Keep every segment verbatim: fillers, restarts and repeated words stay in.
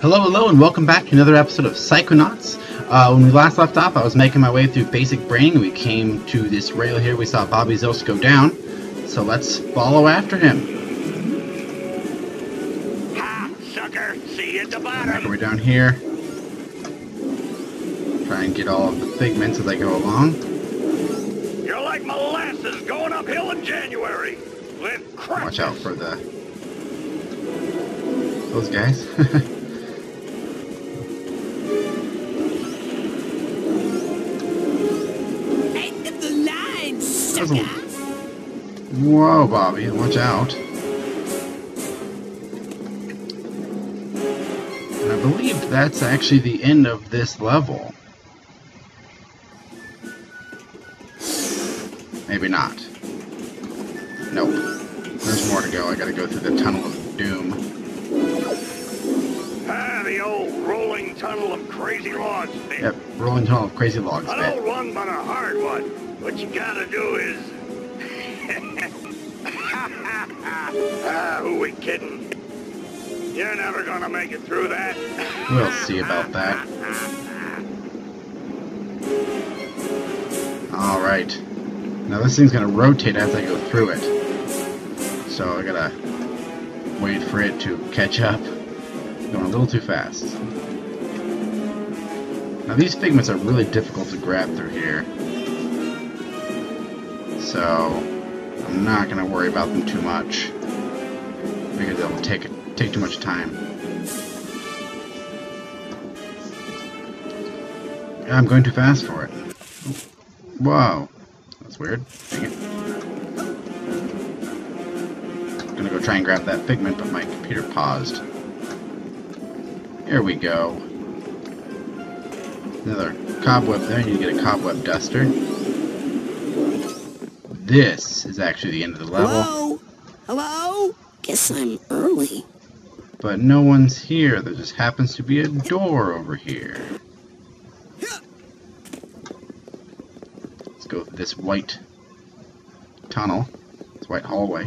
Hello, hello, and welcome back to another episode of Psychonauts. Uh, when we last left off, I was making my way through basic branding, and we came to this rail here. We saw Bobby Zilch go down, so let's follow after him. Ha! Sucker! See you at the bottom! Right, we're down here. Try and get all of the figments as I go along. You're like molasses going uphill in January! With crap! Watch out for the... those guys. End of the line, sucker. Whoa, Bobby, watch out. And I believe that's actually the end of this level. Maybe not. Nope. There's more to go. I gotta go through the tunnel of doom. The old rolling tunnel of crazy logs bit. Yep, rolling tunnel of crazy logs bit. An old one, but a hard one. What you gotta do is... ah, who we kidding? You're never gonna make it through that. We'll see about that. Alright. Now this thing's gonna rotate as I go through it. So I gotta wait for it to catch up. Going a little too fast. Now these figments are really difficult to grab through here, so I'm not going to worry about them too much because they'll take take too much time. I'm going too fast for it. Whoa, that's weird. Dang it. I'm going to go try and grab that figment, but my computer paused. Here we go. Another cobweb there. You get a cobweb duster. This is actually the end of the level. Hello? Hello? Guess I'm early. But no one's here. There just happens to be a door over here. Let's go through this white tunnel. This white hallway.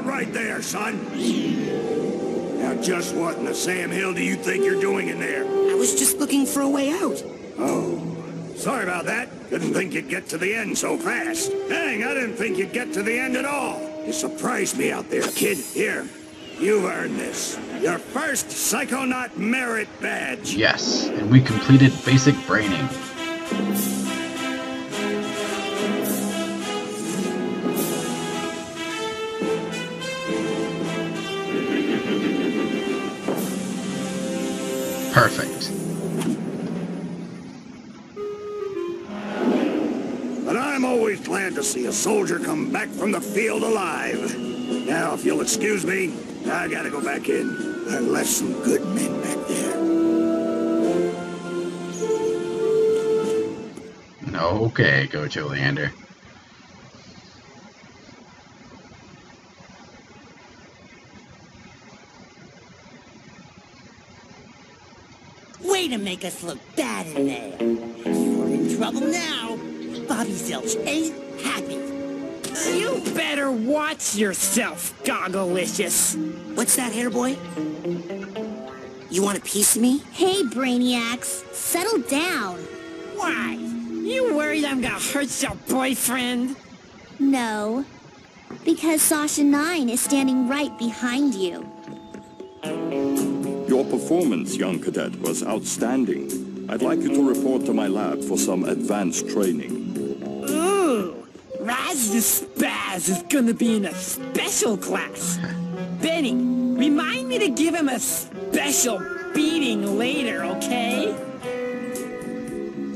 Right there, son. Now just what in the Sam Hill do you think you're doing in there? I was just looking for a way out. Oh. Sorry about that. Didn't think you'd get to the end so fast. Dang, I didn't think you'd get to the end at all. You surprised me out there, kid. Here, you've earned this. Your first Psychonaut merit badge. Yes, and we completed basic braining. Perfect. But I'm always glad to see a soldier come back from the field alive. Now, if you'll excuse me, I gotta go back in. I left some good men back there. Okay, go, Oleander. Way to make us look bad in there. You're in trouble now. Bobby Zilch ain't happy. You better watch yourself, Gogglelicious. What's that, hair boy? You want a piece of me? Hey, Brainiacs, settle down. Why? You worried I'm gonna hurt your boyfriend? No, because Sasha Nine is standing right behind you. Your performance, young cadet, was outstanding. I'd like you to report to my lab for some advanced training. Ooh! Raz the Spaz is gonna be in a special class! Benny, remind me to give him a special beating later, okay?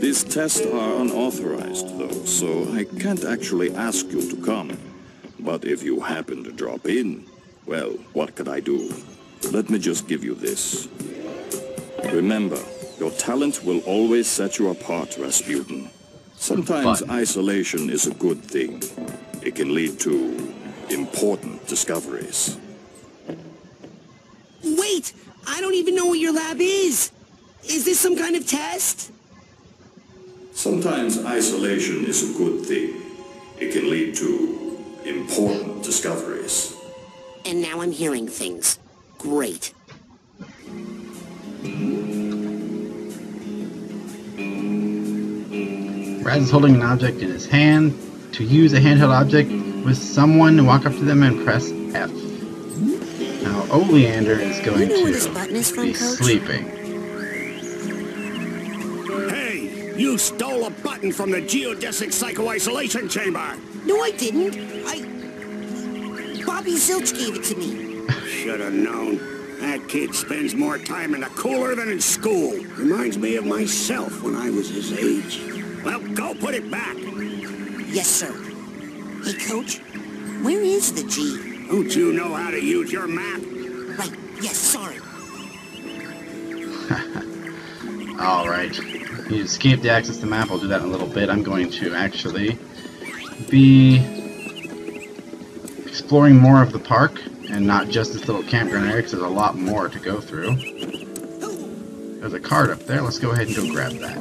These tests are unauthorized, though, so I can't actually ask you to come. But if you happen to drop in, well, what could I do? Let me just give you this. Remember, your talent will always set you apart, Rasputin. Sometimes isolation is a good thing. It can lead to important discoveries. Wait! I don't even know what your lab is! Is this some kind of test? Sometimes isolation is a good thing. It can lead to important discoveries. And now I'm hearing things. Great. Raz is holding an object in his hand. To use a handheld object with someone, walk up to them and press F. Now Oleander is going you know to is from, be Coach? Sleeping. Hey, you stole a button from the geodesic psycho-isolation chamber! No, I didn't. I... Bobby Zilch gave it to me. Should've known. That kid spends more time in the cooler than in school. Reminds me of myself when I was his age. Well, go put it back. Yes, sir. Hey, Coach, where is the G? Don't you know how to use your map? Right. Yes, sorry. All right. You escaped the access to map. I'll do that in a little bit. I'm going to actually be exploring more of the park and not just this little campground area because there's a lot more to go through. There's a card up there. Let's go ahead and go grab that.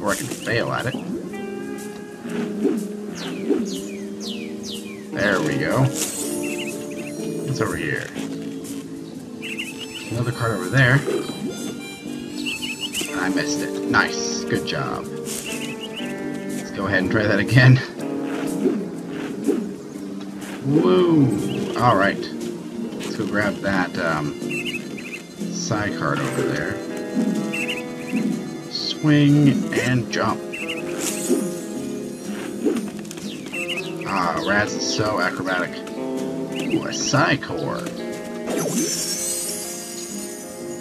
Or I can fail at it. There we go. What's over here? Another card over there. I missed it. Nice. Good job. Let's go ahead and try that again. Woo! Alright. Let's go grab that um, side card over there. Swing and jump. Ah, Raz is so acrobatic. Ooh, a Psycore.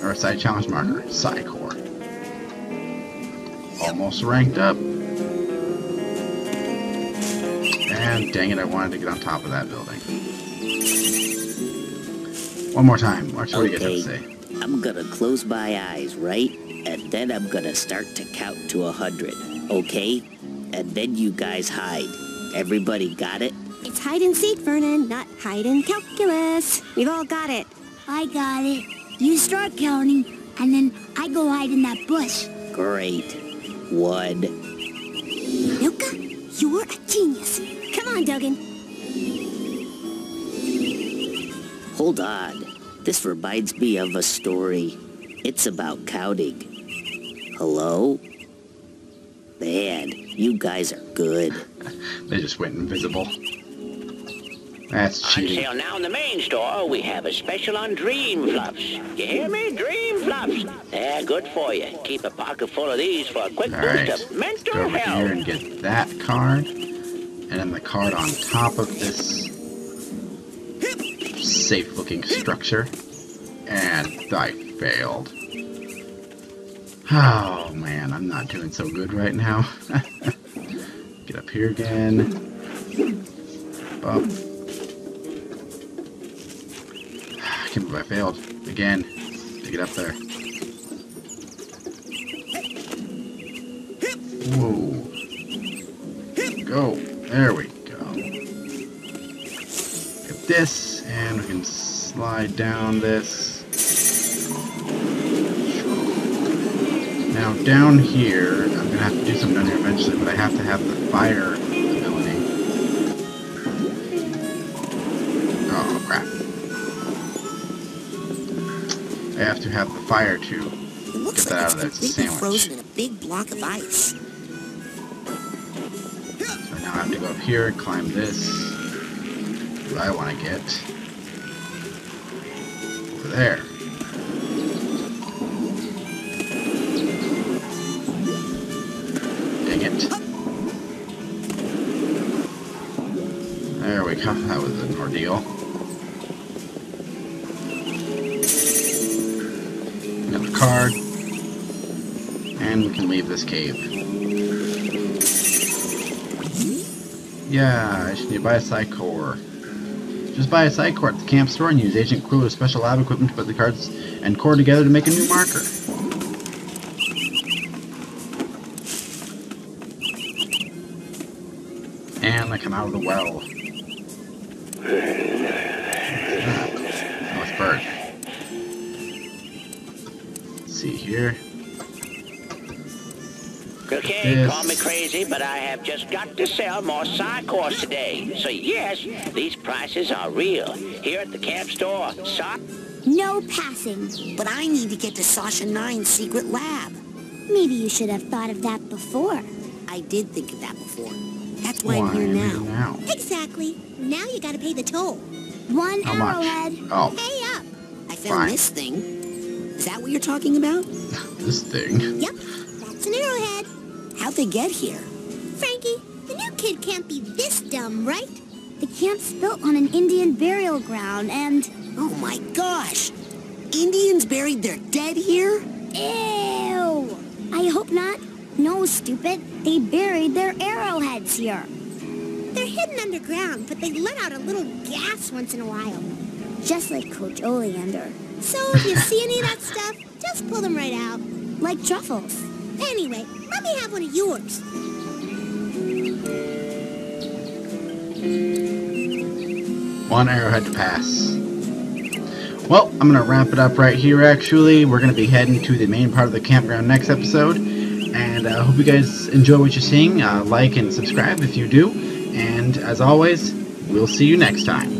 Or a side challenge marker. Psycore. Almost ranked up. And dang it, I wanted to get on top of that building. One more time. Watch what okay. you guys have to say. I'm gonna close my eyes, right? And then I'm gonna start to count to a hundred, okay? And then you guys hide. Everybody got it? It's hide and seek, Vernon, not hide and calculus. We've all got it. I got it. You start counting, and then I go hide in that bush. Great. One. Luca, you're a genius. Come on, Duggan. Hold on. This reminds me of a story. It's about counting. Hello? Man, you guys are good. They just went invisible. That's cheating. On sale now in the main store, we have a special on Dream Flops. You hear me? Dream Flops. They're good for you. Keep a pocket full of these for a quick All boost right. of mental Go over health. Here and get that card. And then the card on top of this safe-looking structure. And I failed. Oh man, I'm not doing so good right now. Get up here again. Bump. I can't believe I failed. Again. To get up there. Whoa. Go. There we go. Get this, and we can slide down this. Now down here, I'm going to have to do something down here eventually, but I have to have the fire ability. Oh crap. I have to have the fire to get that out of there. It's a sandwich. Frozen in a big block of ice. So now I have to go up here and climb this. What I want to get. Over there. There we go, that was an ordeal. Another card. And we can leave this cave. Yeah, I should need to buy a Psycore. Just buy a Psycore at the camp store and use Agent Quiller's special lab equipment to put the cards and core together to make a new marker. And I come out of the well. North bird. Let's see here. Okay, yes. Call me crazy, but I have just got to sell more Psychonauts today. So yes, these prices are real. Here at the camp store, Sa- No passing. But I need to get to Sasha Nine's secret lab. Maybe you should have thought of that before. I did think of that before. That's why, why I'm here now. now. Exactly. Now you gotta pay the toll. One How arrowhead. Much? Oh. Pay up. I found Fine. this thing. Is that what you're talking about? This thing? Yep. That's an arrowhead. How'd they get here? Frankie, the new kid can't be this dumb, right? The camp's built on an Indian burial ground and... Oh my gosh! Indians buried their dead here? Ew! I hope not. No, stupid. They buried their arrowheads here. They're hidden underground, but they let out a little gas once in a while. Just like Coach Oleander. So if you see any of that stuff, just pull them right out. Like truffles. Anyway, let me have one of yours. One arrowhead to pass. Well, I'm going to wrap it up right here, actually. We're going to be heading to the main part of the campground next episode. And I uh, hope you guys enjoy what you're seeing. Uh, like and subscribe if you do. And as always, we'll see you next time.